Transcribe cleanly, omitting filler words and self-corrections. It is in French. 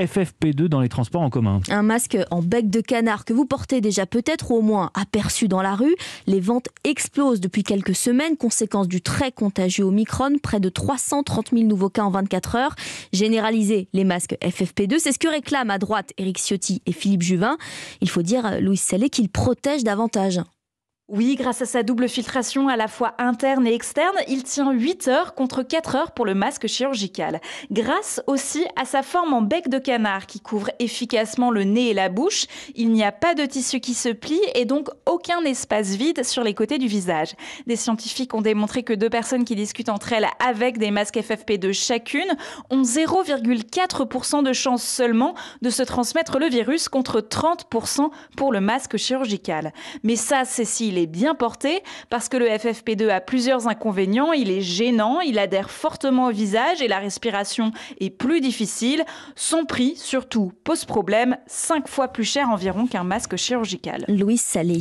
FFP2 dans les transports en commun. Un masque en bec de canard que vous portez déjà peut-être ou au moins aperçu dans la rue. Les ventes explosent depuis quelques semaines, conséquence du très contagieux Omicron, près de 330 000 nouveaux cas en 24 heures. Généraliser les masques FFP2, c'est ce que réclament à droite Éric Ciotti et Philippe Juvin. Il faut dire, Louis Salé, qu'ils protègent davantage. Oui, grâce à sa double filtration à la fois interne et externe, il tient 8 heures contre 4 heures pour le masque chirurgical. Grâce aussi à sa forme en bec de canard qui couvre efficacement le nez et la bouche, il n'y a pas de tissu qui se plie et donc aucun espace vide sur les côtés du visage. Des scientifiques ont démontré que deux personnes qui discutent entre elles avec des masques FFP2 chacune ont 0,4% de chance seulement de se transmettre le virus contre 30% pour le masque chirurgical. Mais ça, c'est si est bien porté, parce que le FFP2 a plusieurs inconvénients. Il est gênant, il adhère fortement au visage et la respiration est plus difficile. Son prix, surtout, pose problème, 5 fois plus cher environ qu'un masque chirurgical. Louis Salé.